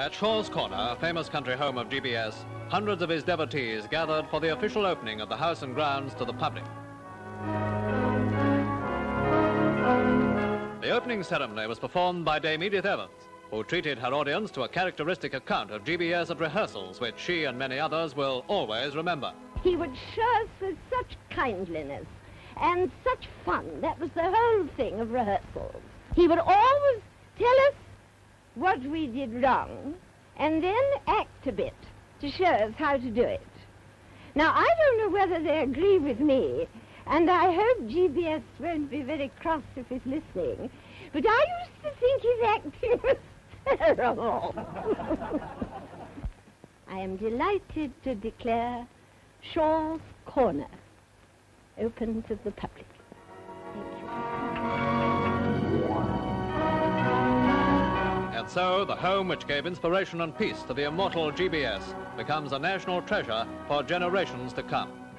At Shaw's Corner, a famous country home of GBS, hundreds of his devotees gathered for the official opening of the house and grounds to the public. The opening ceremony was performed by Dame Edith Evans, who treated her audience to a characteristic account of GBS at rehearsals, which she and many others will always remember. He would show us with such kindliness and such fun. That was the whole thing of rehearsals. He would always tell us what we did wrong, and then act a bit to show us how to do it. Now, I don't know whether they agree with me, and I hope GBS won't be very cross if he's listening, but I used to think his acting was terrible. I am delighted to declare Shaw's Corner open to the public. And so, the home which gave inspiration and peace to the immortal GBS becomes a national treasure for generations to come.